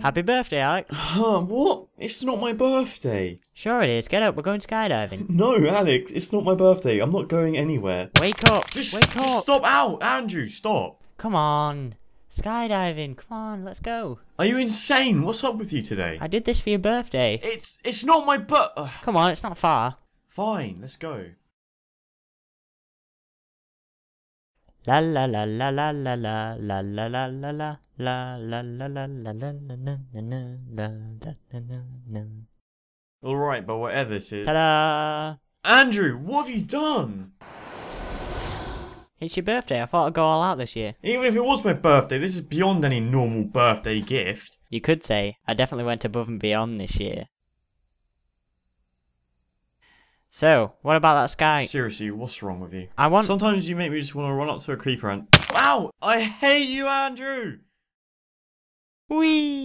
Happy birthday, Alex. Huh, what? It's not my birthday. Sure it is. Get up. We're going skydiving. No, Alex. It's not my birthday. I'm not going anywhere. Wake up. Just wake up. Stop out. Andrew, stop. Come on. Skydiving. Come on. Let's go. Are you insane? What's up with you today? I did this for your birthday. It's not my birthday. Come on. It's not far. Fine. Let's go. La la la la la la la la la la la la la la la la la. Alright, but whatever this is. Ta-da! Andrew, what have you done? It's your birthday, I thought I'd go all out this year. Even if it was my birthday, this is beyond any normal birthday gift. You could say, I definitely went above and beyond this year. So, what about that sky? Seriously, what's wrong with you? Sometimes you make me just want to run up to a creeper and... Ow! I hate you, Andrew! Whee!